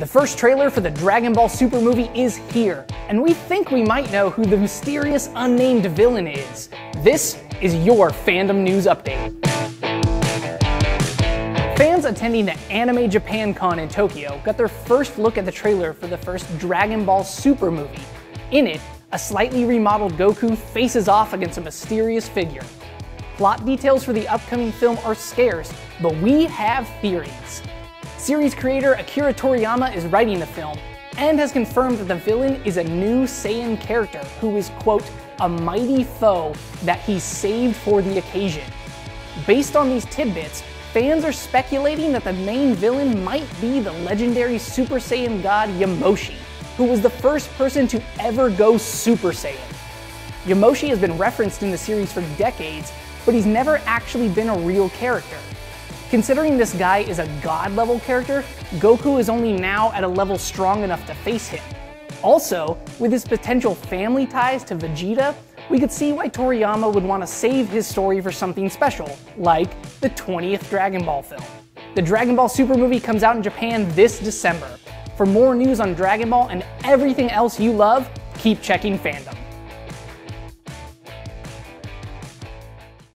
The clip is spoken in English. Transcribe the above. the first trailer for the Dragon Ball Super movie is here, and we think we might know who the mysterious unnamed villain is. This is your Fandom News Update. Fans attending the Anime Japan Con in Tokyo got their first look at the trailer for the first Dragon Ball Super movie. In it, a slightly remodeled Goku faces off against a mysterious figure. Plot details for the upcoming film are scarce, but we have theories. Series creator Akira Toriyama is writing the film, and has confirmed that the villain is a new Saiyan character who is, quote, a mighty foe that he saved for the occasion. Based on these tidbits, fans are speculating that the main villain might be the legendary Super Saiyan God Yamoshi, who was the first person to ever go Super Saiyan. Yamoshi has been referenced in the series for decades, but he's never actually been a real character. Considering this guy is a god-level character, Goku is only now at a level strong enough to face him. Also, with his potential family ties to Vegeta, we could see why Toriyama would want to save his story for something special, like the 20th Dragon Ball film. The Dragon Ball Super movie comes out in Japan this December. For more news on Dragon Ball and everything else you love, keep checking Fandom.